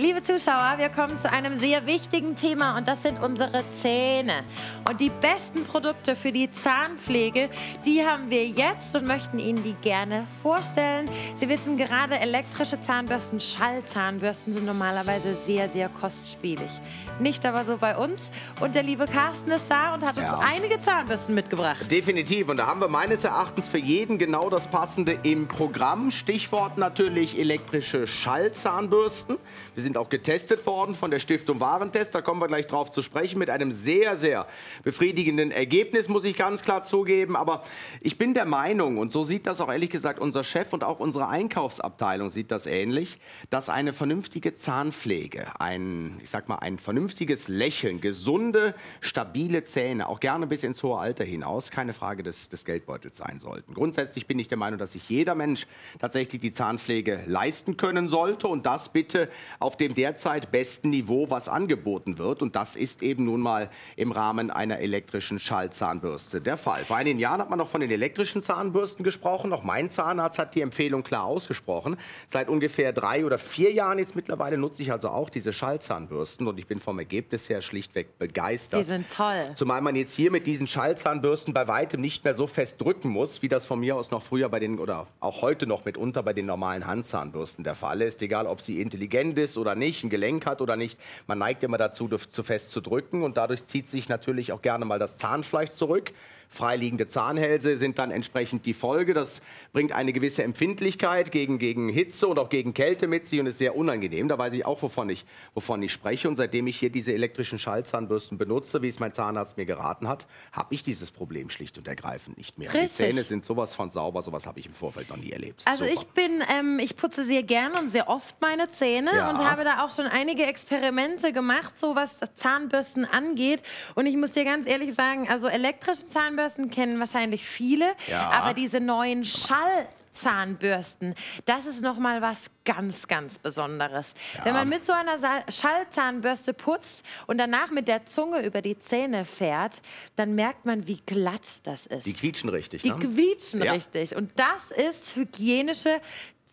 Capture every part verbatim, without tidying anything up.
Liebe Zuschauer, wir kommen zu einem sehr wichtigen Thema und das sind unsere Zähne. Und die besten Produkte für die Zahnpflege, die haben wir jetzt und möchten Ihnen die gerne vorstellen. Sie wissen, gerade elektrische Zahnbürsten, Schallzahnbürsten sind normalerweise sehr, sehr kostspielig. Nicht aber so bei uns. Und der liebe Carsten ist da und hat uns ja. einige Zahnbürsten mitgebracht. Definitiv. Und da haben wir meines Erachtens für jeden genau das Passende im Programm. Stichwort natürlich elektrische Schallzahnbürsten. Wir sind auch getestet worden von der Stiftung Warentest, da kommen wir gleich drauf zu sprechen, mit einem sehr, sehr befriedigenden Ergebnis, muss ich ganz klar zugeben. Aber ich bin der Meinung, und so sieht das auch ehrlich gesagt unser Chef und auch unsere Einkaufsabteilung sieht das ähnlich, dass eine vernünftige Zahnpflege, ein, ich sag mal, ein vernünftiges Lächeln, gesunde, stabile Zähne, auch gerne bis ins hohe Alter hinaus, keine Frage des, des Geldbeutels sein sollten. Grundsätzlich bin ich der Meinung, dass sich jeder Mensch tatsächlich die Zahnpflege leisten können sollte und das bitte auf dem derzeit besten Niveau, was angeboten wird. Und das ist eben nun mal im Rahmen einer elektrischen Schallzahnbürste der Fall. Vor einigen Jahren hat man noch von den elektrischen Zahnbürsten gesprochen. Auch mein Zahnarzt hat die Empfehlung klar ausgesprochen. Seit ungefähr drei oder vier Jahren jetzt mittlerweile nutze ich also auch diese Schallzahnbürsten. Und ich bin vom Ergebnis her schlichtweg begeistert. Die sind toll. Zumal man jetzt hier mit diesen Schallzahnbürsten bei weitem nicht mehr so fest drücken muss, wie das von mir aus noch früher bei den, oder auch heute noch mitunter bei den normalen Handzahnbürsten der Fall ist. Egal, ob sie intelligent ist oder nicht, ein Gelenk hat oder nicht. Man neigt immer dazu, zu fest zu drücken und dadurch zieht sich natürlich auch gerne mal das Zahnfleisch zurück. Freiliegende Zahnhälse sind dann entsprechend die Folge. Das bringt eine gewisse Empfindlichkeit gegen, gegen Hitze und auch gegen Kälte mit sich und ist sehr unangenehm. Da weiß ich auch, wovon ich, wovon ich spreche. Und seitdem ich hier diese elektrischen Schallzahnbürsten benutze, wie es mein Zahnarzt mir geraten hat, habe ich dieses Problem schlicht und ergreifend nicht mehr. Richtig. Die Zähne sind sowas von sauber, sowas habe ich im Vorfeld noch nie erlebt. Also Super. ich bin, ähm, ich putze sehr gerne und sehr oft meine Zähne ja. und habe da auch schon einige Experimente gemacht, so was Zahnbürsten angeht. Und ich muss dir ganz ehrlich sagen, also elektrische Zahnbürsten kennen wahrscheinlich viele, ja. aber diese neuen Schallzahnbürsten, das ist noch mal was ganz, ganz Besonderes. Ja. Wenn man mit so einer Schallzahnbürste putzt und danach mit der Zunge über die Zähne fährt, dann merkt man, wie glatt das ist. Die quietschen richtig, Die ne? quietschen ja. richtig. Und das ist hygienische,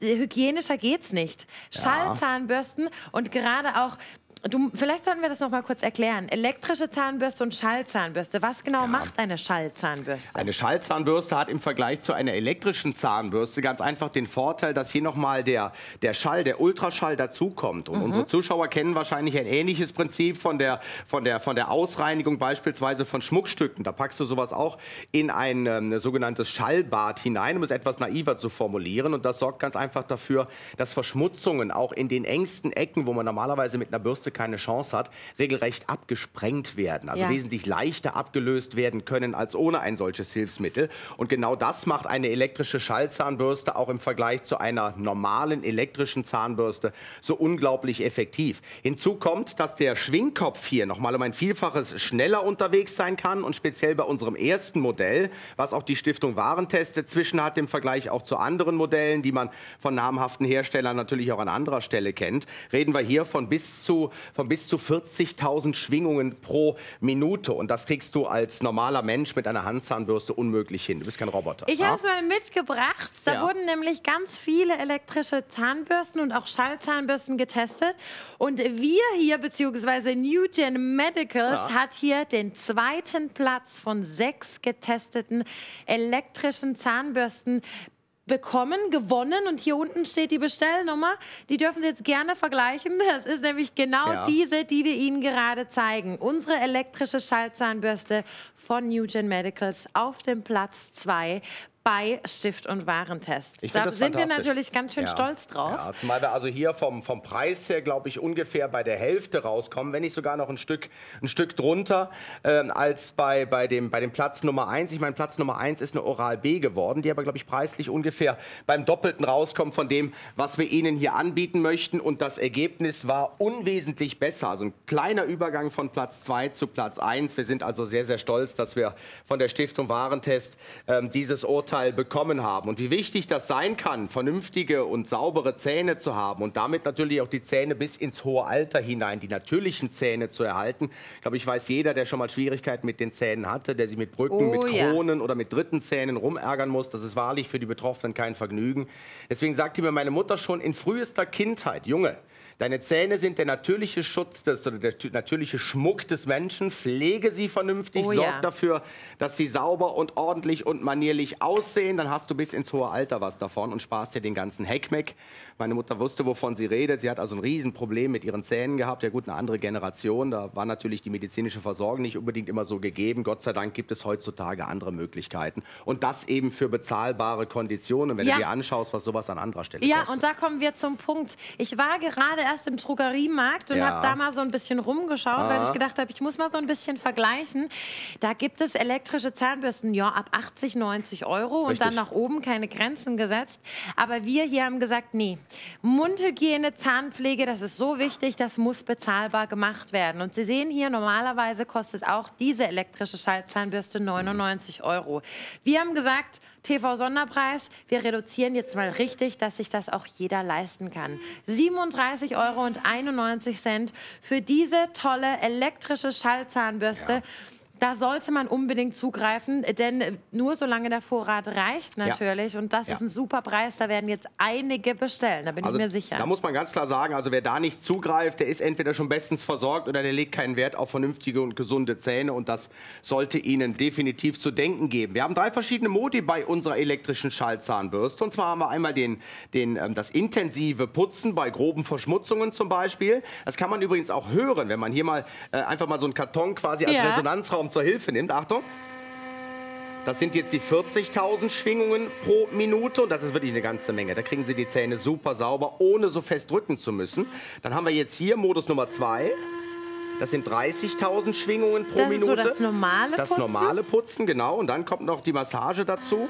hygienischer geht's nicht. Ja. Schallzahnbürsten und gerade auch Du, vielleicht sollten wir das noch mal kurz erklären. Elektrische Zahnbürste und Schallzahnbürste. Was genau ja. macht eine Schallzahnbürste? Eine Schallzahnbürste hat im Vergleich zu einer elektrischen Zahnbürste ganz einfach den Vorteil, dass hier noch mal der, der Schall, der Ultraschall dazukommt. Und mhm. unsere Zuschauer kennen wahrscheinlich ein ähnliches Prinzip von der, von der, von der Ausreinigung beispielsweise von Schmuckstücken. Da packst du sowas auch in ein ähm, sogenanntes Schallbad hinein, um es etwas naiver zu formulieren. Und das sorgt ganz einfach dafür, dass Verschmutzungen auch in den engsten Ecken, wo man normalerweise mit einer Bürste keine Chance hat, regelrecht abgesprengt werden. Also ja. wesentlich leichter abgelöst werden können als ohne ein solches Hilfsmittel. Und genau das macht eine elektrische Schallzahnbürste auch im Vergleich zu einer normalen elektrischen Zahnbürste so unglaublich effektiv. Hinzu kommt, dass der Schwingkopf hier nochmal um ein Vielfaches schneller unterwegs sein kann und speziell bei unserem ersten Modell, was auch die Stiftung Warentest dazwischen hat, im Vergleich auch zu anderen Modellen, die man von namhaften Herstellern natürlich auch an anderer Stelle kennt, reden wir hier von bis zu von bis zu vierzigtausend Schwingungen pro Minute. Und das kriegst du als normaler Mensch mit einer Handzahnbürste unmöglich hin. Du bist kein Roboter. Ich habe es mal mitgebracht. Da ja. wurden nämlich ganz viele elektrische Zahnbürsten und auch Schallzahnbürsten getestet. Und wir hier, beziehungsweise Newgen Medicals, ja. hat hier den zweiten Platz von sechs getesteten elektrischen Zahnbürsten bekommen, gewonnen und hier unten steht die Bestellnummer. Die dürfen Sie jetzt gerne vergleichen. Das ist nämlich genau ja. diese, die wir Ihnen gerade zeigen. Unsere elektrische Schallzahnbürste von Newgen Medicals auf dem Platz zwei bei Stift- und Warentest. Ich da sind wir natürlich ganz schön ja. stolz drauf. Ja, zumal wir also hier vom, vom Preis her, glaube ich, ungefähr bei der Hälfte rauskommen, wenn nicht sogar noch ein Stück, ein Stück drunter, äh, als bei, bei, dem, bei dem Platz Nummer eins. Ich meine, Platz Nummer eins ist eine Oral-B geworden, die aber, glaube ich, preislich ungefähr beim Doppelten rauskommt von dem, was wir Ihnen hier anbieten möchten. Und das Ergebnis war unwesentlich besser. Also ein kleiner Übergang von Platz zwei zu Platz eins. Wir sind also sehr, sehr stolz, dass wir von der Stiftung Warentest äh, dieses Urteil Urteil bekommen haben und wie wichtig das sein kann, vernünftige und saubere Zähne zu haben und damit natürlich auch die Zähne bis ins hohe Alter hinein, die natürlichen Zähne zu erhalten. Ich glaube, ich weiß, jeder, der schon mal Schwierigkeiten mit den Zähnen hatte, der sich mit Brücken, oh, mit Kronen ja. oder mit dritten Zähnen rumärgern muss, das ist wahrlich für die Betroffenen kein Vergnügen. Deswegen sagte mir meine Mutter schon in frühester Kindheit, Junge, deine Zähne sind der natürliche Schutz des, oder der natürliche Schmuck des Menschen. Pflege sie vernünftig, oh, sorg ja. dafür, dass sie sauber und ordentlich und manierlich aussehen. Dann hast du bis ins hohe Alter was davon und sparst dir den ganzen Heckmeck. Meine Mutter wusste, wovon sie redet. Sie hat also ein Riesenproblem mit ihren Zähnen gehabt. Ja gut, eine andere Generation. Da war natürlich die medizinische Versorgung nicht unbedingt immer so gegeben. Gott sei Dank gibt es heutzutage andere Möglichkeiten. Und das eben für bezahlbare Konditionen. Wenn ja. du dir anschaust, was sowas an anderer Stelle ja, kostet. Ja, und da kommen wir zum Punkt. Ich war gerade erst im Drogeriemarkt und ja. habe da mal so ein bisschen rumgeschaut, ah. weil ich gedacht habe, ich muss mal so ein bisschen vergleichen. Da gibt es elektrische Zahnbürsten, ja, ab achtzig, neunzig Euro. Richtig. Und dann nach oben keine Grenzen gesetzt. Aber wir hier haben gesagt, nee, Mundhygiene, Zahnpflege, das ist so wichtig, das muss bezahlbar gemacht werden. Und Sie sehen hier, normalerweise kostet auch diese elektrische Schaltzahnbürste neunundneunzig Euro. Wir haben gesagt, T V-Sonderpreis, wir reduzieren jetzt mal richtig, dass sich das auch jeder leisten kann. siebenunddreißig Euro einundneunzig für diese tolle elektrische Schallzahnbürste. Ja. Da sollte man unbedingt zugreifen, denn nur solange der Vorrat reicht natürlich. Ja. Und das ja. ist ein super Preis, da werden jetzt einige bestellen, da bin also, ich mir sicher. Da muss man ganz klar sagen, also wer da nicht zugreift, der ist entweder schon bestens versorgt oder der legt keinen Wert auf vernünftige und gesunde Zähne. Und das sollte Ihnen definitiv zu denken geben. Wir haben drei verschiedene Modi bei unserer elektrischen Schallzahnbürste. Und zwar haben wir einmal den, den, das intensive Putzen bei groben Verschmutzungen zum Beispiel. Das kann man übrigens auch hören, wenn man hier mal äh, einfach mal so einen Karton quasi als ja. Resonanzraum zur Hilfe nimmt. Achtung. Das sind jetzt die vierzigtausend Schwingungen pro Minute und das ist wirklich eine ganze Menge. Da kriegen Sie die Zähne super sauber, ohne so fest drücken zu müssen. Dann haben wir jetzt hier Modus Nummer zwei. Das sind dreißigtausend Schwingungen pro das Minute. Ist so das normale Putzen? Das normale Putzen, genau. Und dann kommt noch die Massage dazu.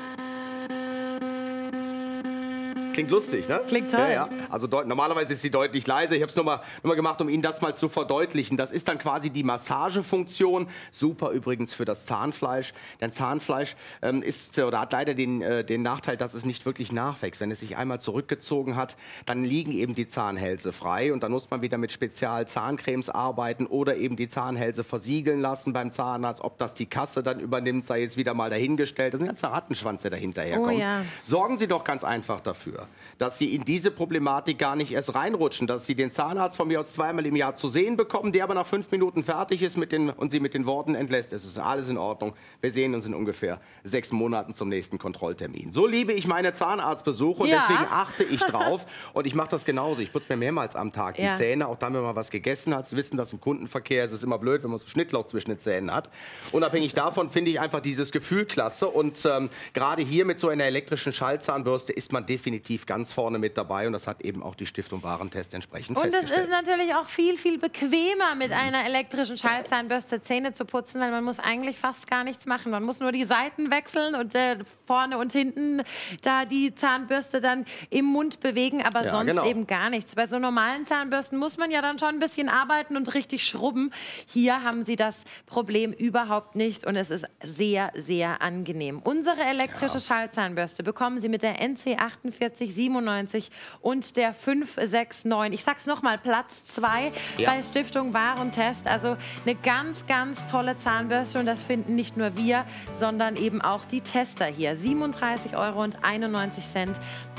Klingt lustig, ne? Klingt toll. Ja, ja. Also normalerweise ist sie deutlich leiser. Ich habe es nur mal, nur mal gemacht, um Ihnen das mal zu verdeutlichen. Das ist dann quasi die Massagefunktion. Super übrigens für das Zahnfleisch. Denn Zahnfleisch ähm, ist, oder hat leider den, äh, den Nachteil, dass es nicht wirklich nachwächst. Wenn es sich einmal zurückgezogen hat, dann liegen eben die Zahnhälse frei. Und dann muss man wieder mit Spezial-Zahncremes arbeiten oder eben die Zahnhälse versiegeln lassen beim Zahnarzt. Ob das die Kasse dann übernimmt, sei jetzt wieder mal dahingestellt. Das ist ein ganzer Rattenschwanz, der dahinterherkommt. Oh, ja. Sorgen Sie doch ganz einfach dafür, dass Sie in diese Problematik gar nicht erst reinrutschen, dass Sie den Zahnarzt von mir aus zweimal im Jahr zu sehen bekommen, der aber nach fünf Minuten fertig ist mit den, und Sie mit den Worten entlässt, es ist alles in Ordnung, wir sehen uns in ungefähr sechs Monaten zum nächsten Kontrolltermin. So liebe ich meine Zahnarztbesuche und ja. deswegen achte ich drauf und ich mache das genauso. Ich putze mir mehrmals am Tag ja. die Zähne, auch dann, wenn man was gegessen hat. Sie wissen, dass im Kundenverkehr ist es immer blöd, wenn man so einen Schnittlauch zwischen den Zähnen hat. Unabhängig davon finde ich einfach dieses Gefühl klasse und ähm, gerade hier mit so einer elektrischen Schallzahnbürste ist man definitiv ganz vorne mit dabei und das hat eben auch die Stiftung Warentest entsprechend festgestellt. Und es ist natürlich auch viel, viel bequemer, mit mhm. einer elektrischen Schallzahnbürste Zähne zu putzen, weil man muss eigentlich fast gar nichts machen. Man muss nur die Seiten wechseln und äh, vorne und hinten da die Zahnbürste dann im Mund bewegen, aber ja, sonst genau. eben gar nichts. Bei so normalen Zahnbürsten muss man ja dann schon ein bisschen arbeiten und richtig schrubben. Hier haben Sie das Problem überhaupt nicht und es ist sehr, sehr angenehm. Unsere elektrische ja. Schallzahnbürste bekommen Sie mit der N C achtundvierzig siebenundneunzig und der fünf sechs neun. Ich sag's nochmal, Platz zwei ja. bei Stiftung Warentest. Also eine ganz, ganz tolle Zahnbürste und das finden nicht nur wir, sondern eben auch die Tester hier. siebenunddreißig Euro einundneunzig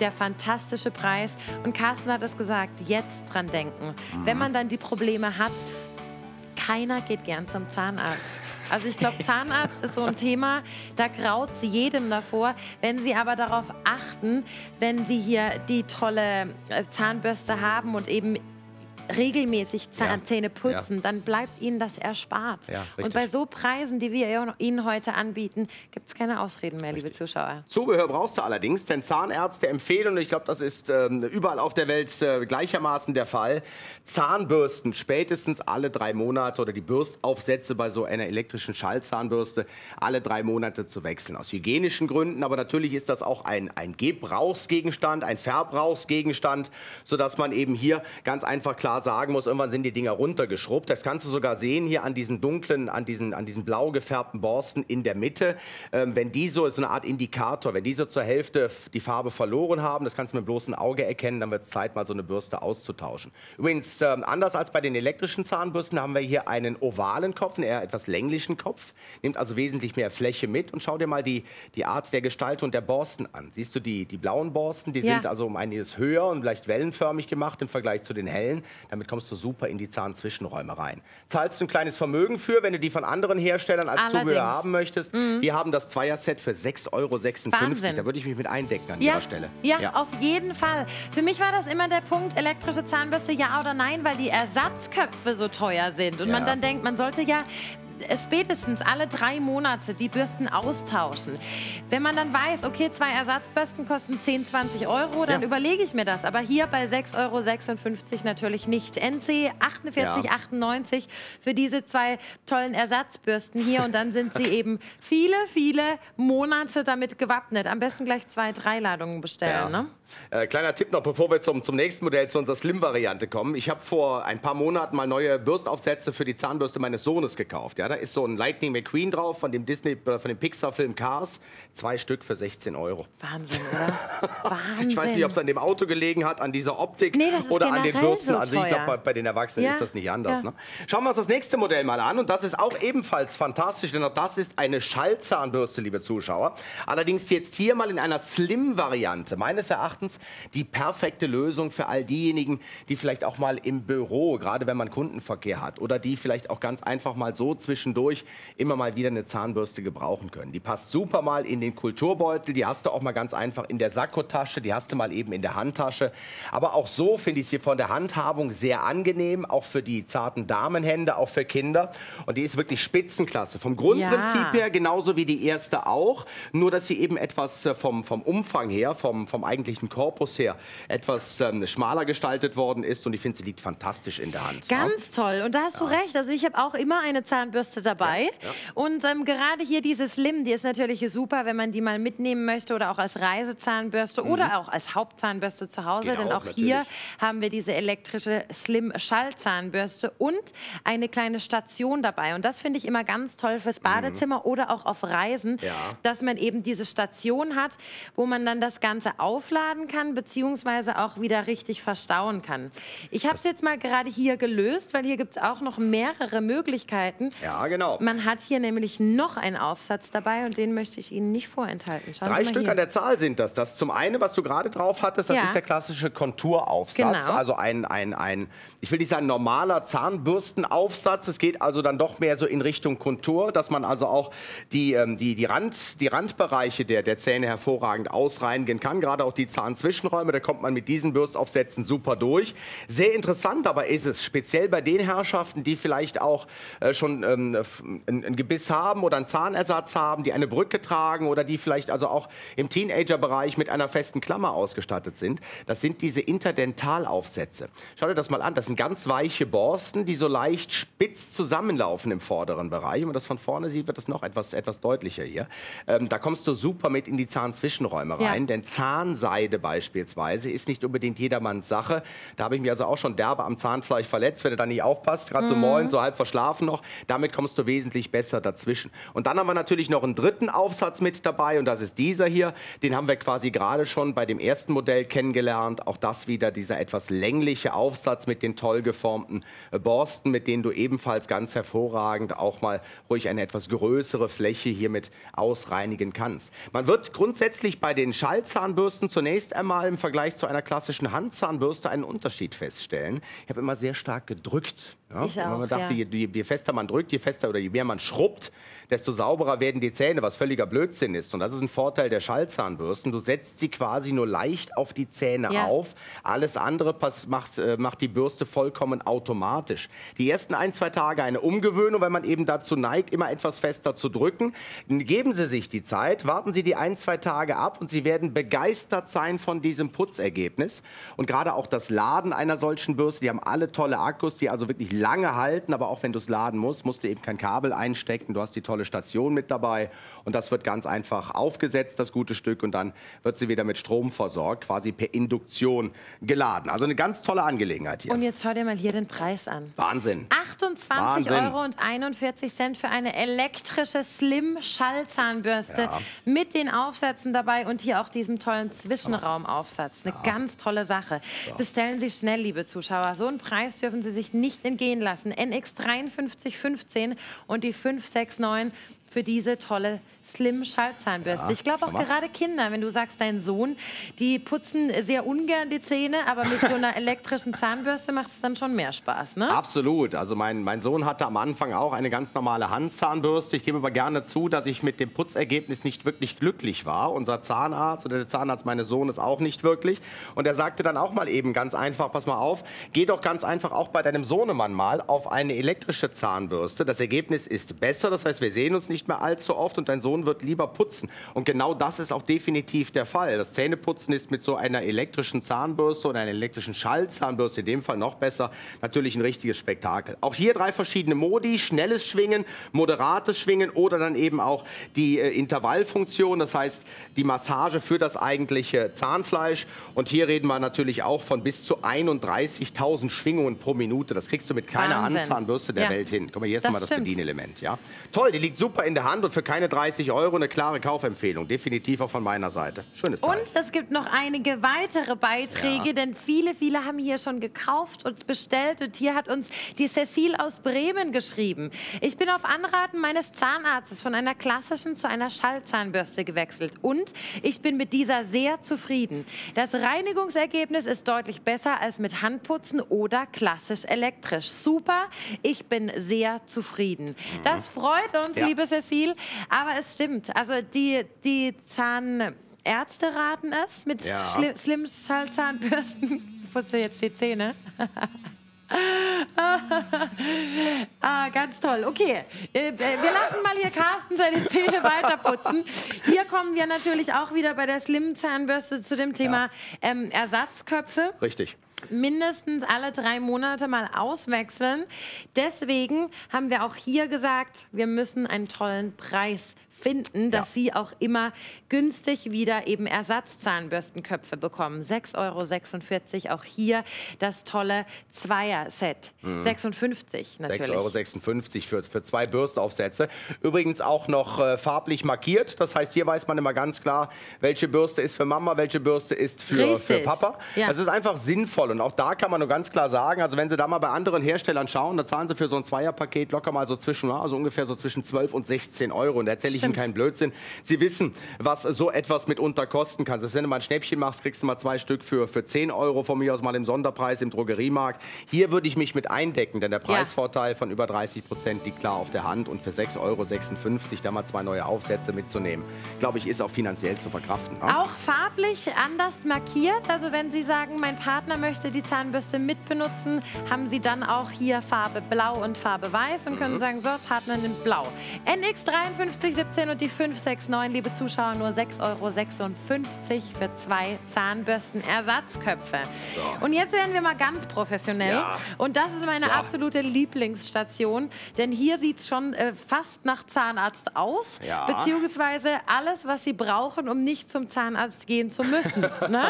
der fantastische Preis. Und Carsten hat es gesagt, jetzt dran denken. Mhm. Wenn man dann die Probleme hat, keiner geht gern zum Zahnarzt. Also ich glaube, Zahnarzt ist so ein Thema, da graut es jedem davor. Wenn Sie aber darauf achten, wenn Sie hier die tolle Zahnbürste haben und eben regelmäßig Zähne putzen, ja. dann bleibt Ihnen das erspart. Ja, und bei so Preisen, die wir Ihnen heute anbieten, gibt es keine Ausreden mehr, richtig. Liebe Zuschauer. Zubehör brauchst du allerdings, denn Zahnärzte empfehlen, und ich glaube, das ist äh, überall auf der Welt äh, gleichermaßen der Fall, Zahnbürsten spätestens alle drei Monate oder die Bürstaufsätze bei so einer elektrischen Schallzahnbürste alle drei Monate zu wechseln. Aus hygienischen Gründen, aber natürlich ist das auch ein, ein Gebrauchsgegenstand, ein Verbrauchsgegenstand, sodass man eben hier ganz einfach klar klar sagen muss, irgendwann sind die Dinger runtergeschrubbt. Das kannst du sogar sehen hier an diesen dunklen, an diesen, an diesen blau gefärbten Borsten in der Mitte. Ähm, wenn die so, ist so eine Art Indikator, wenn die so zur Hälfte die Farbe verloren haben, das kannst du mit bloßem Auge erkennen, dann wird es Zeit, mal so eine Bürste auszutauschen. Übrigens, ähm, anders als bei den elektrischen Zahnbürsten haben wir hier einen ovalen Kopf, einen eher etwas länglichen Kopf. Nimmt also wesentlich mehr Fläche mit und schau dir mal die, die Art der Gestaltung der Borsten an. Siehst du die, die blauen Borsten, die ja. sind also um einiges höher und leicht wellenförmig gemacht im Vergleich zu den hellen. Damit kommst du super in die Zahnzwischenräume rein. Zahlst du ein kleines Vermögen für, wenn du die von anderen Herstellern als Allerdings. Zubehör haben möchtest. Mhm. Wir haben das Zweierset für sechs Euro sechsundfünfzig. Wahnsinn. Da würde ich mich mit eindecken an ja. Ihrer Stelle. Ja, ja, auf jeden Fall. Für mich war das immer der Punkt, elektrische Zahnbürste ja oder nein, weil die Ersatzköpfe so teuer sind. Und ja. man dann denkt, man sollte ja spätestens alle drei Monate die Bürsten austauschen. Wenn man dann weiß, okay, zwei Ersatzbürsten kosten zehn, zwanzig Euro, dann ja. überlege ich mir das. Aber hier bei sechs Euro sechsundfünfzig natürlich nicht. N C achtundvierzig Euro achtundneunzig ja. für diese zwei tollen Ersatzbürsten hier. Und dann sind sie eben viele, viele Monate damit gewappnet. Am besten gleich zwei, drei Ladungen bestellen. Ja. Ne? Äh, kleiner Tipp noch, bevor wir zum, zum nächsten Modell, zu unserer Slim-Variante kommen. Ich habe vor ein paar Monaten mal neue Bürstaufsätze für die Zahnbürste meines Sohnes gekauft. Ja? Da ist so ein Lightning McQueen drauf von dem Disney, von dem Pixar-Film Cars. Zwei Stück für sechzehn Euro. Wahnsinn, oder? Wahnsinn. Ich weiß nicht, ob es an dem Auto gelegen hat, an dieser Optik nee, oder an den Bürsten. So also ich glaube, bei, bei den Erwachsenen ja. ist das nicht anders. Ja. Ne? Schauen wir uns das nächste Modell mal an. Und das ist auch ebenfalls fantastisch, denn auch das ist eine Schallzahnbürste, liebe Zuschauer. Allerdings jetzt hier mal in einer Slim-Variante. Meines Erachtens die perfekte Lösung für all diejenigen, die vielleicht auch mal im Büro, gerade wenn man Kundenverkehr hat, oder die vielleicht auch ganz einfach mal so zwischen Zwischendurch immer mal wieder eine Zahnbürste gebrauchen können. Die passt super mal in den Kulturbeutel, die hast du auch mal ganz einfach in der Sakkotasche, die hast du mal eben in der Handtasche. Aber auch so finde ich es hier von der Handhabung sehr angenehm, auch für die zarten Damenhände, auch für Kinder. Und die ist wirklich Spitzenklasse. Vom Grundprinzip ja. her genauso wie die erste auch, nur dass sie eben etwas vom, vom Umfang her, vom, vom eigentlichen Korpus her, etwas ähm, schmaler gestaltet worden ist. Und ich finde, sie liegt fantastisch in der Hand. Ganz ja? toll. Und da hast ja. du recht. Also ich habe auch immer eine Zahnbürste dabei. Ja, ja. Und ähm, gerade hier diese Slim, die ist natürlich super, wenn man die mal mitnehmen möchte oder auch als Reisezahnbürste mhm. oder auch als Hauptzahnbürste zu Hause. Geht denn auch, auch hier haben wir diese elektrische Slim-Schallzahnbürste und eine kleine Station dabei. Und das finde ich immer ganz toll fürs Badezimmer mhm. oder auch auf Reisen, ja. dass man eben diese Station hat, wo man dann das Ganze aufladen kann, beziehungsweise auch wieder richtig verstauen kann. Ich habe es jetzt mal gerade hier gelöst, weil hier gibt es auch noch mehrere Möglichkeiten. Ja. Ja, genau. Man hat hier nämlich noch einen Aufsatz dabei und den möchte ich Ihnen nicht vorenthalten. Schauen Drei Stück hier. An der Zahl sind das. Das zum einen, was du gerade drauf hattest, das ja. ist der klassische Konturaufsatz. Genau. Also ein, ein, ein, ich will nicht sagen normaler Zahnbürstenaufsatz. Es geht also dann doch mehr so in Richtung Kontur, dass man also auch die, die, die, Rand, die Randbereiche der, der Zähne hervorragend ausreinigen kann. Gerade auch die Zahnzwischenräume, da kommt man mit diesen Bürstaufsätzen super durch. Sehr interessant aber ist es, speziell bei den Herrschaften, die vielleicht auch schon ein Gebiss haben oder einen Zahnersatz haben, die eine Brücke tragen oder die vielleicht also auch im Teenager-Bereich mit einer festen Klammer ausgestattet sind. Das sind diese Interdentalaufsätze. Schau dir das mal an. Das sind ganz weiche Borsten, die so leicht spitz zusammenlaufen im vorderen Bereich. Wenn man das von vorne sieht, wird das noch etwas, etwas deutlicher hier. Ähm, da kommst du super mit in die Zahnzwischenräume rein, ja. denn Zahnseide beispielsweise ist nicht unbedingt jedermanns Sache. Da habe ich mich also auch schon derbe am Zahnfleisch verletzt, wenn du da nicht aufpasst, gerade mhm. so morgens, so halb verschlafen noch. Damit kommst du wesentlich besser dazwischen. Und dann haben wir natürlich noch einen dritten Aufsatz mit dabei und das ist dieser hier. Den haben wir quasi gerade schon bei dem ersten Modell kennengelernt. Auch das wieder dieser etwas längliche Aufsatz mit den toll geformten Borsten, mit denen du ebenfalls ganz hervorragend auch mal ruhig eine etwas größere Fläche hiermit ausreinigen kannst. Man wird grundsätzlich bei den Schallzahnbürsten zunächst einmal im Vergleich zu einer klassischen Handzahnbürste einen Unterschied feststellen. Ich habe immer sehr stark gedrückt. Ja? Ich auch, man dachte, ja. je, je fester man drückt, je Je fester oder je mehr man schrubbt, desto sauberer werden die Zähne, was völliger Blödsinn ist. Und das ist ein Vorteil der Schallzahnbürsten. Du setzt sie quasi nur leicht auf die Zähne ja. auf. Alles andere macht, macht die Bürste vollkommen automatisch. Die ersten ein, zwei Tage eine Umgewöhnung, wenn man eben dazu neigt, immer etwas fester zu drücken. Geben Sie sich die Zeit, warten Sie die ein, zwei Tage ab und Sie werden begeistert sein, rein von diesem Putzergebnis. Und gerade auch das Laden einer solchen Bürste, die haben alle tolle Akkus, die also wirklich lange halten, aber auch wenn du es laden musst, musst du eben kein Kabel einstecken, du hast die tolle Station mit dabei und das wird ganz einfach aufgesetzt, das gute Stück, und dann wird sie wieder mit Strom versorgt, quasi per Induktion geladen. Also eine ganz tolle Angelegenheit hier. Und jetzt schau dir mal hier den Preis an. Wahnsinn. achtundzwanzig Euro und einundvierzig Cent für eine elektrische Slim-Schallzahnbürste, ja, mit den Aufsätzen dabei und hier auch diesem tollen Zwischenraumaufsatz. Eine, ja, ganz tolle Sache. Ja. Bestellen Sie schnell, liebe Zuschauer. So einen Preis dürfen Sie sich nicht entgehen lassen. N X fünf drei fünf eins fünf und die fünf sechs neun für diese tolle Slim-Schallzahnbürste. Ja, ich glaube auch gerade Kinder, wenn du sagst, dein Sohn, die putzen sehr ungern die Zähne, aber mit so einer elektrischen Zahnbürste macht es dann schon mehr Spaß, ne? Absolut. Also mein, mein Sohn hatte am Anfang auch eine ganz normale Handzahnbürste. Ich gebe aber gerne zu, dass ich mit dem Putzergebnis nicht wirklich glücklich war. Unser Zahnarzt oder der Zahnarzt meines Sohnes auch nicht wirklich. Und er sagte dann auch mal eben ganz einfach, pass mal auf, geh doch ganz einfach auch bei deinem Sohnemann mal auf eine elektrische Zahnbürste. Das Ergebnis ist besser, das heißt, wir sehen uns nicht mehr allzu oft und dein Sohn wird lieber putzen. Und genau das ist auch definitiv der Fall. Das Zähneputzen ist mit so einer elektrischen Zahnbürste oder einer elektrischen Schallzahnbürste in dem Fall noch besser. Natürlich ein richtiges Spektakel. Auch hier drei verschiedene Modi. Schnelles Schwingen, moderates Schwingen oder dann eben auch die äh, Intervallfunktion. Das heißt, die Massage für das eigentliche Zahnfleisch. Und hier reden wir natürlich auch von bis zu einunddreißigtausend Schwingungen pro Minute. Das kriegst du mit keiner Handzahnbürste der, ja, Welt hin. Guck mal, hier ist das mal das stimmt. Bedienelement. Ja? Toll, die liegt super in der Hand und für keine dreißig Euro eine klare Kaufempfehlung, definitiv auch von meiner Seite. Schönes Teil. Und es gibt noch einige weitere Beiträge, ja, denn viele, viele haben hier schon gekauft und bestellt. Und hier hat uns die Cecile aus Bremen geschrieben. Ich bin auf Anraten meines Zahnarztes von einer klassischen zu einer Schallzahnbürste gewechselt. Und ich bin mit dieser sehr zufrieden. Das Reinigungsergebnis ist deutlich besser als mit Handputzen oder klassisch elektrisch. Super, ich bin sehr zufrieden. Mhm. Das freut uns, ja, liebe Cecile. Aber es stimmt, also die, die Zahnärzte raten es mit, ja, Slim-Schallzahnbürsten. Ich putze jetzt die Zähne. Ah, ganz toll. Okay, wir lassen mal hier Carsten seine Zähne weiterputzen. Hier kommen wir natürlich auch wieder bei der Slim-Zahnbürste zu dem Thema, ja, ähm, Ersatzköpfe. Richtig. Mindestens alle drei Monate mal auswechseln. Deswegen haben wir auch hier gesagt, wir müssen einen tollen Preis finden, dass, ja, Sie auch immer günstig wieder eben Ersatzzahnbürstenköpfe bekommen. sechs Euro sechsundvierzig, auch hier das tolle Zweier-Set. Mhm. sechsundfünfzig natürlich. sechs Euro sechsundfünfzig für, für zwei Bürstenaufsätze. Übrigens auch noch äh, farblich markiert. Das heißt, hier weiß man immer ganz klar, welche Bürste ist für Mama, welche Bürste ist für, für Papa. Ja. Das ist einfach sinnvoll. Und auch da kann man nur ganz klar sagen, also wenn Sie da mal bei anderen Herstellern schauen, da zahlen Sie für so ein Zweierpaket locker mal so zwischen, also ungefähr so zwischen zwölf und sechzehn Euro. Und da erzähle ich kein Blödsinn. Sie wissen, was so etwas mitunter kosten kann. Selbst wenn du mal ein Schnäppchen machst, kriegst du mal zwei Stück für, für zehn Euro von mir aus mal im Sonderpreis im Drogeriemarkt. Hier würde ich mich mit eindecken, denn der Preisvorteil, ja, von über dreißig Prozent liegt klar auf der Hand. Und für sechs Euro sechsundfünfzig da mal zwei neue Aufsätze mitzunehmen, glaube ich, ist auch finanziell zu verkraften. Ne? Auch farblich anders markiert. Also wenn Sie sagen, mein Partner möchte die Zahnbürste mitbenutzen, haben Sie dann auch hier Farbe Blau und Farbe Weiß und können, mhm, sagen, so, Partner nimmt Blau. N X fünf drei sieben und die fünf sechs neun, liebe Zuschauer, nur sechs Euro sechsundfünfzig für zwei Zahnbürsten-Ersatzköpfe. So. Und jetzt werden wir mal ganz professionell. Ja. Und das ist meine, so, absolute Lieblingsstation, denn hier sieht es schon äh, fast nach Zahnarzt aus, ja, beziehungsweise alles, was Sie brauchen, um nicht zum Zahnarzt gehen zu müssen. Ne?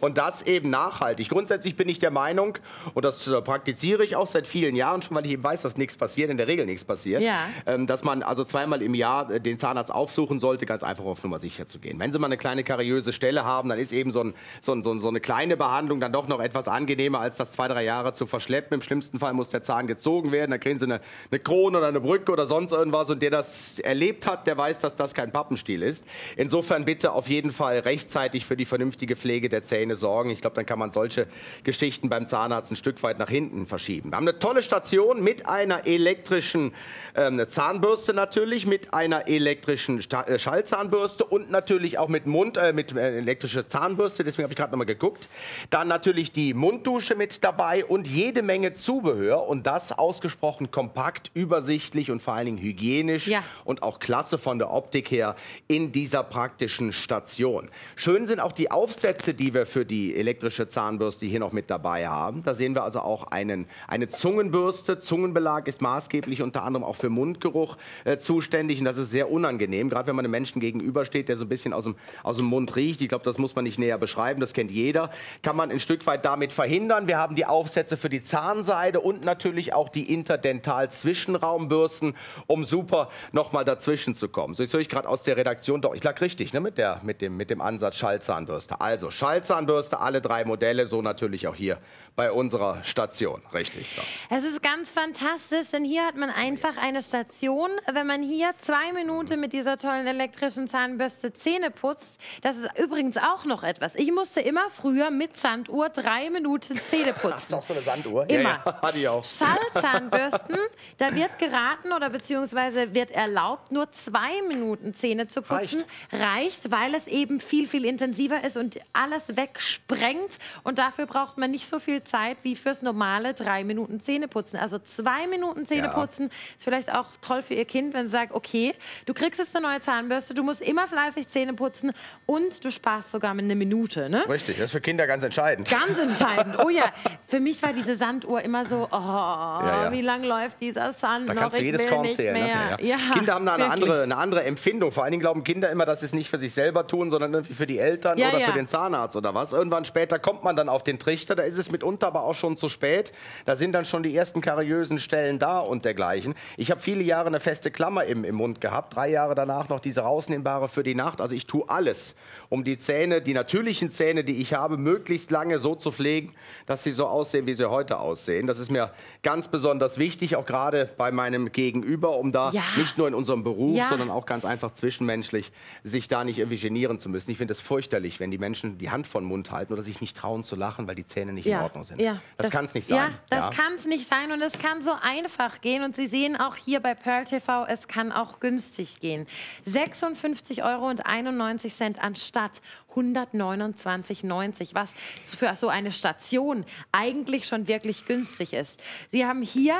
Und das eben nachhaltig. Grundsätzlich bin ich der Meinung, und das äh, praktiziere ich auch seit vielen Jahren, schon weil ich eben weiß, dass nichts passiert, in der Regel nichts passiert, ja, ähm, dass man also zweimal im Jahr den den Zahnarzt aufsuchen sollte, ganz einfach auf Nummer sicher zu gehen. Wenn Sie mal eine kleine kariöse Stelle haben, dann ist eben so, ein, so, ein, so eine kleine Behandlung dann doch noch etwas angenehmer, als das zwei, drei Jahre zu verschleppen. Im schlimmsten Fall muss der Zahn gezogen werden, dann kriegen Sie eine, eine Krone oder eine Brücke oder sonst irgendwas, und der das erlebt hat, der weiß, dass das kein Pappenstiel ist. Insofern bitte auf jeden Fall rechtzeitig für die vernünftige Pflege der Zähne sorgen. Ich glaube, dann kann man solche Geschichten beim Zahnarzt ein Stück weit nach hinten verschieben. Wir haben eine tolle Station mit einer elektrischen ähm, Zahnbürste natürlich, mit einer elektrischen elektrischen Schallzahnbürste und natürlich auch mit Mund, äh, mit elektrischer Zahnbürste, deswegen habe ich gerade nochmal geguckt. Dann natürlich die Munddusche mit dabei und jede Menge Zubehör und das ausgesprochen kompakt, übersichtlich und vor allen Dingen hygienisch ja. und auch klasse von der Optik her in dieser praktischen Station. Schön sind auch die Aufsätze, die wir für die elektrische Zahnbürste hier noch mit dabei haben. Da sehen wir also auch einen, eine Zungenbürste. Zungenbelag ist maßgeblich unter anderem auch für Mundgeruch äh, zuständig und das ist sehr unangenehm, gerade wenn man einem Menschen gegenübersteht, der so ein bisschen aus dem, aus dem Mund riecht. Ich glaube, das muss man nicht näher beschreiben, das kennt jeder. Kann man ein Stück weit damit verhindern. Wir haben die Aufsätze für die Zahnseide und natürlich auch die Interdental-Zwischenraumbürsten, um super nochmal dazwischen zu kommen. So, jetzt höre ich gerade aus der Redaktion, doch, ich lag richtig ne, mit, der, mit, dem, mit dem Ansatz Schallzahnbürste. Also Schallzahnbürste, alle drei Modelle, so natürlich auch hier bei unserer Station. Richtig. Ja. Es ist ganz fantastisch, denn hier hat man einfach eine Station, wenn man hier zwei Minuten mit dieser tollen elektrischen Zahnbürste Zähne putzt. Das ist übrigens auch noch etwas. Ich musste immer früher mit Sanduhr drei Minuten Zähne putzen. Hast du auch so eine Sanduhr? Immer. Ja, ja. Hatte ich auch. Schallzahnbürsten, da wird geraten oder beziehungsweise wird erlaubt, nur zwei Minuten Zähne zu putzen. Reicht, Reicht weil es eben viel, viel intensiver ist und alles wegsprengt. Und dafür braucht man nicht so viel Zeit wie fürs normale drei Minuten Zähneputzen. Also zwei Minuten Zähneputzen ja. ist vielleicht auch toll für Ihr Kind, wenn Sie sagen, okay, du kriegst jetzt eine neue Zahnbürste, du musst immer fleißig Zähne putzen und du sparst sogar mit einer Minute. Ne? Richtig, das ist für Kinder ganz entscheidend. Ganz entscheidend, oh ja. Für mich war diese Sanduhr immer so, oh, ja, ja. wie lang läuft dieser Sand da noch? Da kannst du jedes Korn zählen. Ne? Ja. Ja, Kinder haben da eine andere, eine andere Empfindung. Vor allen Dingen glauben Kinder immer, dass sie es nicht für sich selber tun, sondern irgendwie für die Eltern ja, oder ja. für den Zahnarzt oder was. Irgendwann später kommt man dann auf den Trichter, da ist es mitunter aber auch schon zu spät. Da sind dann schon die ersten kariösen Stellen da und dergleichen. Ich habe viele Jahre eine feste Klammer im, im Mund gehabt. Drei Jahre danach noch diese rausnehmbare für die Nacht. Also ich tue alles, um die Zähne, die natürlichen Zähne, die ich habe, möglichst lange so zu pflegen, dass sie so aussehen, wie sie heute aussehen. Das ist mir ganz besonders wichtig, auch gerade bei meinem Gegenüber, um da ja. nicht nur in unserem Beruf, ja. sondern auch ganz einfach zwischenmenschlich, sich da nicht irgendwie genieren zu müssen. Ich finde es fürchterlich, wenn die Menschen die Hand vor den Mund halten oder sich nicht trauen zu lachen, weil die Zähne nicht ja. in Ordnung sind. Ja, das das kann es nicht sein. Ja, das ja. kann es nicht sein und es kann so einfach gehen. Und Sie sehen auch hier bei Pearl T V, es kann auch günstig gehen. sechsundfünfzig Euro einundneunzig anstatt hundertneunundzwanzig Euro neunzig, was für so eine Station eigentlich schon wirklich günstig ist. Sie haben hier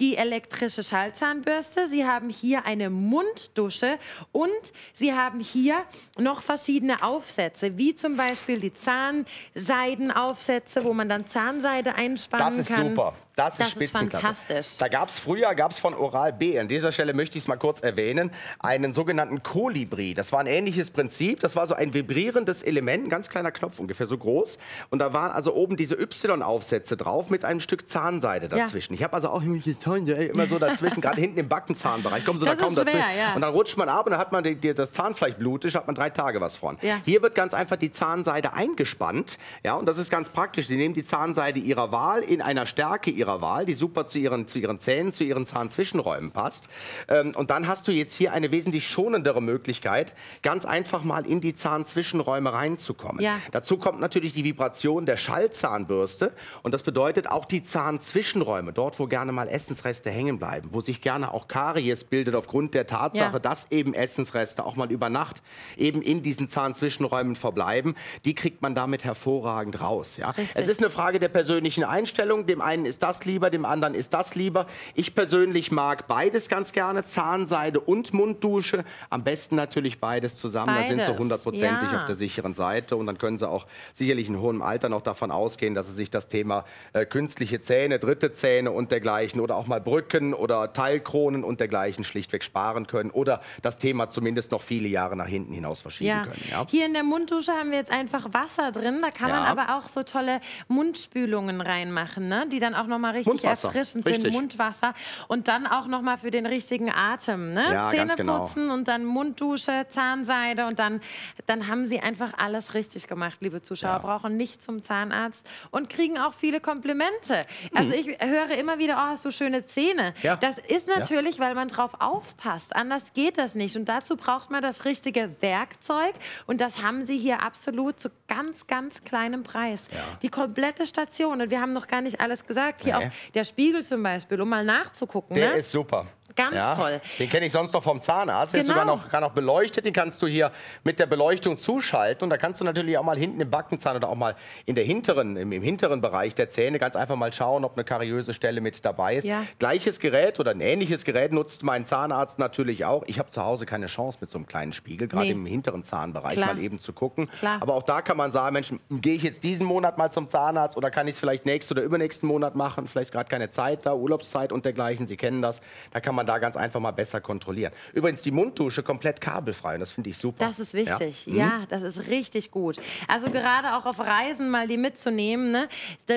die elektrische Schallzahnbürste, Sie haben hier eine Munddusche und Sie haben hier noch verschiedene Aufsätze, wie zum Beispiel die Zahnseidenaufsätze, wo man dann Zahnseide einspannen kann. Das ist kann. super. Das, das ist, ist fantastisch. Da gab es früher, gab es von Oral-B, an dieser Stelle möchte ich es mal kurz erwähnen, einen sogenannten Kolibri. Das war ein ähnliches Prinzip, das war so ein vibrierendes Element, ein ganz kleiner Knopf, ungefähr so groß. Und da waren also oben diese Y-Aufsätze drauf mit einem Stück Zahnseide dazwischen. Ja. Ich habe also auch immer so dazwischen, gerade hinten im Backenzahnbereich, kommen sie da kaum schwer, dazwischen. Ja. Und dann rutscht man ab und dann hat man die, die, das Zahnfleisch blutig, hat man drei Tage was von. Ja. Hier wird ganz einfach die Zahnseide eingespannt. Ja, und das ist ganz praktisch. Sie nehmen die Zahnseide ihrer Wahl in einer Stärke ihrer Ihrer Wahl, die super zu ihren, zu ihren Zähnen, zu ihren Zahnzwischenräumen passt. Ähm, und dann hast du jetzt hier eine wesentlich schonendere Möglichkeit, ganz einfach mal in die Zahnzwischenräume reinzukommen. Ja. Dazu kommt natürlich die Vibration der Schallzahnbürste und das bedeutet auch die Zahnzwischenräume, dort wo gerne mal Essensreste hängen bleiben, wo sich gerne auch Karies bildet aufgrund der Tatsache, ja. dass eben Essensreste auch mal über Nacht eben in diesen Zahnzwischenräumen verbleiben, die kriegt man damit hervorragend raus. Ja? Es ist eine Frage der persönlichen Einstellung, dem einen ist das lieber, dem anderen ist das lieber. Ich persönlich mag beides ganz gerne, Zahnseide und Munddusche. Am besten natürlich beides zusammen, beides. Dann sind sie hundertprozentig ja. auf der sicheren Seite und dann können sie auch sicherlich in hohem Alter noch davon ausgehen, dass sie sich das Thema äh, künstliche Zähne, dritte Zähne und dergleichen oder auch mal Brücken oder Teilkronen und dergleichen schlichtweg sparen können oder das Thema zumindest noch viele Jahre nach hinten hinaus verschieben ja. können. Ja. Hier in der Munddusche haben wir jetzt einfach Wasser drin, da kann ja. man aber auch so tolle Mundspülungen reinmachen, ne? Die dann auch noch mal richtig erfrischend sind, Mundwasser und dann auch noch mal für den richtigen Atem, ne? Ja, Zähne putzen genau. und dann Munddusche, Zahnseide und dann, dann haben sie einfach alles richtig gemacht, liebe Zuschauer, ja. brauchen nicht zum Zahnarzt und kriegen auch viele Komplimente. Hm. Also ich höre immer wieder, oh, hast du schöne Zähne. Ja. Das ist natürlich, ja. weil man drauf aufpasst, anders geht das nicht und dazu braucht man das richtige Werkzeug und das haben sie hier absolut zu ganz, ganz kleinem Preis. Ja. Die komplette Station und wir haben noch gar nicht alles gesagt, hier auch der Spiegel zum Beispiel, um mal nachzugucken. Der ne? ist super. Ganz ja, toll. Den kenne ich sonst noch vom Zahnarzt. Genau. Der ist sogar noch, kann auch beleuchtet. Den kannst du hier mit der Beleuchtung zuschalten. Und da kannst du natürlich auch mal hinten im Backenzahn oder auch mal in der hinteren, im, im hinteren Bereich der Zähne ganz einfach mal schauen, ob eine kariöse Stelle mit dabei ist. Ja. Gleiches Gerät oder ein ähnliches Gerät nutzt mein Zahnarzt natürlich auch. Ich habe zu Hause keine Chance mit so einem kleinen Spiegel, gerade nee. im hinteren Zahnbereich Klar. mal eben zu gucken. Klar. Aber auch da kann man sagen, Mensch, gehe ich jetzt diesen Monat mal zum Zahnarzt oder kann ich es vielleicht nächsten oder übernächsten Monat machen? Vielleicht gerade keine Zeit da, Urlaubszeit und dergleichen. Sie kennen das. Da kann man da ganz einfach mal besser kontrollieren. Übrigens die Mundtusche komplett kabelfrei und das finde ich super. Das ist wichtig, ja? Mhm. Ja, das ist richtig gut. Also gerade auch auf Reisen mal die mitzunehmen, ne?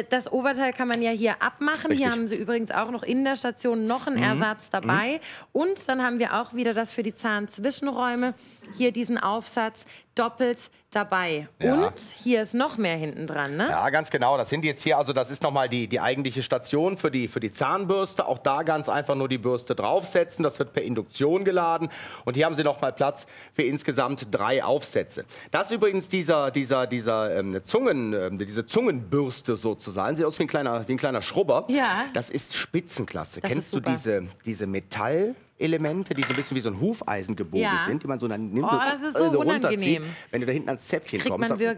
Das Oberteil kann man ja hier abmachen. Richtig. Hier haben sie übrigens auch noch in der Station noch einen mhm. Ersatz dabei. Mhm. Und dann haben wir auch wieder das für die Zahnzwischenräume. Hier diesen Aufsatz doppelt dabei. Ja. Und hier ist noch mehr hinten dran, ne? Ja, ganz genau. Das sind jetzt hier, also das ist nochmal die, die eigentliche Station für die, für die Zahnbürste. Auch da ganz einfach nur die Bürste draufsetzen. Das wird per Induktion geladen. Und hier haben Sie nochmal Platz für insgesamt drei Aufsätze. Das ist übrigens dieser, dieser, dieser ähm, Zungen, ähm, diese Zungenbürste sozusagen. Sieht aus wie ein kleiner, wie ein kleiner Schrubber. Ja. Das ist Spitzenklasse. Das Kennst ist du diese, diese Metall... Elemente, die so ein bisschen wie so ein Hufeisen gebogen ja. sind, die man so dann nimmt oh, das ist so also runterzieht. Wenn du da hinten ans Zäpfchen kriegt kommst, dann kriege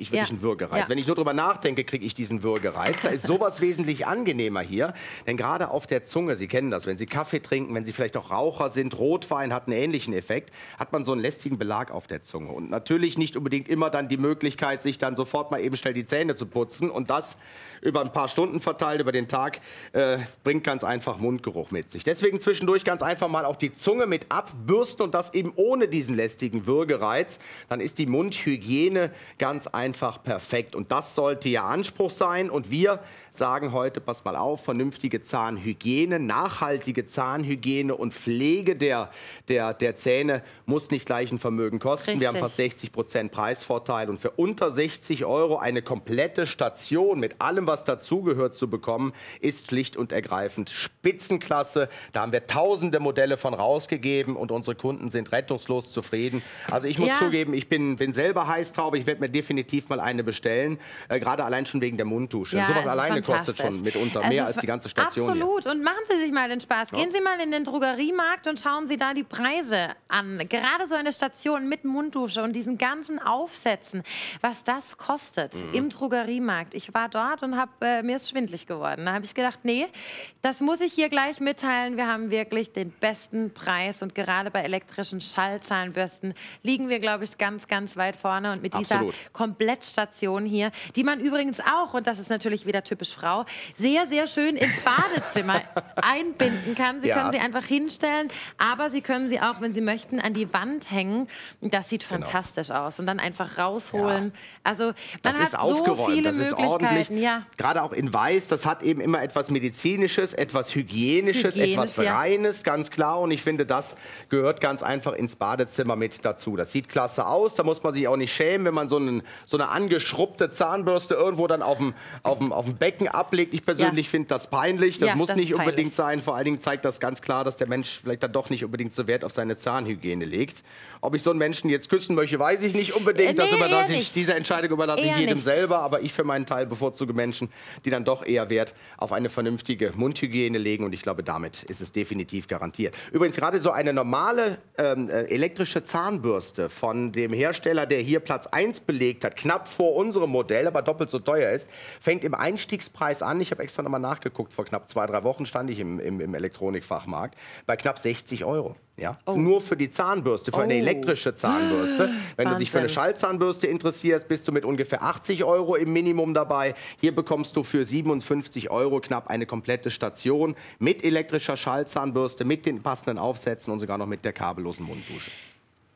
ich wirklich ja. einen Würgereiz. Ja. Wenn ich nur drüber nachdenke, kriege ich diesen Würgereiz. Da ist sowas wesentlich angenehmer hier, denn gerade auf der Zunge, Sie kennen das, wenn Sie Kaffee trinken, wenn Sie vielleicht auch Raucher sind, Rotwein hat einen ähnlichen Effekt, hat man so einen lästigen Belag auf der Zunge und natürlich nicht unbedingt immer dann die Möglichkeit, sich dann sofort mal eben schnell die Zähne zu putzen und das über ein paar Stunden verteilt, über den Tag, äh, bringt ganz einfach Mundgeruch mit sich. Deswegen zwischendurch ganz einfach einfach mal auch die Zunge mit abbürsten und das eben ohne diesen lästigen Würgereiz, dann ist die Mundhygiene ganz einfach perfekt. Und das sollte Ihr Anspruch sein. Und wir sagen heute, pass mal auf, vernünftige Zahnhygiene, nachhaltige Zahnhygiene und Pflege der, der, der Zähne muss nicht gleich ein Vermögen kosten. Richtig. Wir haben fast sechzig Prozent Preisvorteil. Und für unter sechzig Euro eine komplette Station mit allem, was dazugehört, zu bekommen, ist schlicht und ergreifend Spitzenklasse. Da haben wir tausende Modelle von rausgegeben und unsere Kunden sind rettungslos zufrieden. Also ich muss ja. zugeben, ich bin, bin selber heiß drauf. Ich werde mir definitiv mal eine bestellen. Äh, gerade allein schon wegen der Mundtusche. Ja, sowas alleine kostet schon mitunter es mehr als die ganze Station. Absolut. Hier. Und machen Sie sich mal den Spaß. Ja. Gehen Sie mal in den Drogeriemarkt und schauen Sie da die Preise an. Gerade so eine Station mit Mundtusche und diesen ganzen Aufsätzen, was das kostet mhm. im Drogeriemarkt. Ich war dort und hab, äh, mir ist schwindelig geworden. Da habe ich gedacht, nee, das muss ich hier gleich mitteilen. Wir haben wirklich den besten Preis und gerade bei elektrischen Schallzahnbürsten liegen wir, glaube ich, ganz, ganz weit vorne und mit Absolut. dieser Komplettstation hier, die man übrigens auch, und das ist natürlich wieder typisch Frau, sehr, sehr schön ins Badezimmer einbinden kann. Sie ja. können sie einfach hinstellen, aber Sie können sie auch, wenn Sie möchten, an die Wand hängen. Das sieht genau. fantastisch aus und dann einfach rausholen. Ja. Also man das hat ist so aufgeräumt, viele das ist ordentlich. Ja. Gerade auch in Weiß, das hat eben immer etwas Medizinisches, etwas Hygienisches, Hygienisch, etwas ja. Reines, ganz klar, und ich finde, das gehört ganz einfach ins Badezimmer mit dazu. Das sieht klasse aus, da muss man sich auch nicht schämen, wenn man so, einen, so eine angeschrubbte Zahnbürste irgendwo dann auf dem, auf dem, auf dem Becken ablegt. Ich persönlich ja. finde das peinlich, das ja, muss das nicht unbedingt sein. Vor allen Dingen zeigt das ganz klar, dass der Mensch vielleicht dann doch nicht unbedingt so Wert auf seine Zahnhygiene legt. Ob ich so einen Menschen jetzt küssen möchte, weiß ich nicht unbedingt. Äh, nee, das überlasse ich, diese Entscheidung überlasse eher ich jedem nicht. selber, aber ich für meinen Teil bevorzuge Menschen, die dann doch eher Wert auf eine vernünftige Mundhygiene legen, und ich glaube, damit ist es definitiv garantiert. Garantiert. Übrigens, gerade so eine normale ähm, elektrische Zahnbürste von dem Hersteller, der hier Platz eins belegt hat, knapp vor unserem Modell, aber doppelt so teuer ist, fängt im Einstiegspreis an. Ich habe extra nochmal nachgeguckt, vor knapp zwei, drei Wochen stand ich im, im, im Elektronikfachmarkt, bei knapp sechzig Euro. Ja? Oh. Nur für die Zahnbürste, für oh. eine elektrische Zahnbürste. Wenn Wahnsinn. du dich für eine Schallzahnbürste interessierst, bist du mit ungefähr achtzig Euro im Minimum dabei. Hier bekommst du für siebenundfünfzig Euro knapp eine komplette Station mit elektrischer Schallzahnbürste, mit den passenden Aufsätzen und sogar noch mit der kabellosen Munddusche.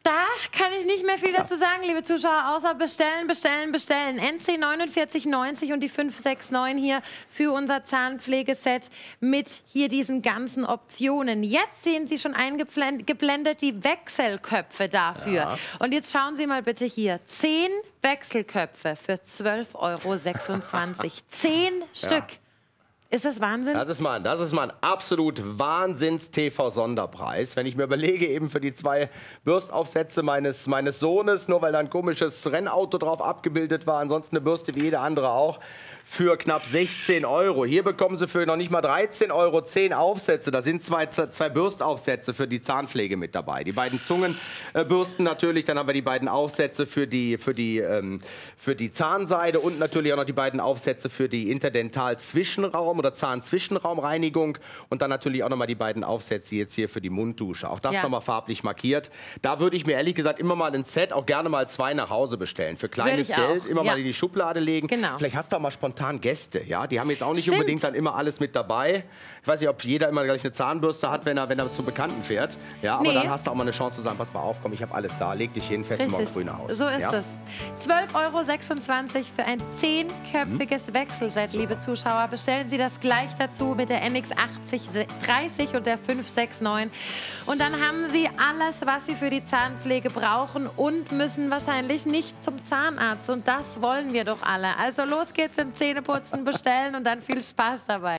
Da kann ich nicht mehr viel dazu sagen, liebe Zuschauer, außer bestellen, bestellen, bestellen. N C neunundvierzig neunzig und die fünf sechs neun hier für unser Zahnpflegeset mit hier diesen ganzen Optionen. Jetzt sehen Sie schon eingeblendet die Wechselköpfe dafür. Ja. Und jetzt schauen Sie mal bitte hier. Zehn Wechselköpfe für zwölf Euro sechsundzwanzig. Zehn ja. Stück. Ist das Wahnsinn? Das ist mal, das ist mal ein absolut Wahnsinns-T V-Sonderpreis. Wenn ich mir überlege, eben für die zwei Bürstaufsätze meines, meines Sohnes, nur weil da ein komisches Rennauto drauf abgebildet war, ansonsten eine Bürste wie jede andere auch, für knapp sechzehn Euro. Hier bekommen Sie für noch nicht mal dreizehn Euro zehn Aufsätze. Da sind zwei, zwei Bürstaufsätze für die Zahnpflege mit dabei. Die beiden Zungenbürsten natürlich, dann haben wir die beiden Aufsätze für die, für die, ähm, für die Zahnseide und natürlich auch noch die beiden Aufsätze für die Interdental-Zwischenraum- oder Zahnzwischenraumreinigung und dann natürlich auch noch mal die beiden Aufsätze jetzt hier für die Munddusche. Auch das ja. nochmal farblich markiert. Da würde ich mir ehrlich gesagt immer mal ein Set, auch gerne mal zwei nach Hause bestellen. Für kleines Geld auch. immer ja. mal in die Schublade legen. Genau. Vielleicht hast du auch mal spontan Gäste. Ja? Die haben jetzt auch nicht Stimmt. unbedingt dann immer alles mit dabei. Ich weiß nicht, ob jeder immer gleich eine Zahnbürste hat, wenn er, wenn er zu Bekannten fährt. Ja, aber nee. dann hast du auch mal eine Chance zu sagen, pass mal auf, komm, ich habe alles da. Leg dich hin, fest morgen früh nach Hause. So ist ja? es. zwölf Euro sechsundzwanzig für ein zehnköpfiges hm. Wechselset, liebe Zuschauer. Bestellen Sie das gleich dazu mit der N X achtzig dreißig und der fünf sechs neun. Und dann haben Sie alles, was Sie für die Zahnpflege brauchen und müssen wahrscheinlich nicht zum Zahnarzt. Und das wollen wir doch alle. Also los geht's im Zähneputzen, bestellen und dann viel Spaß dabei.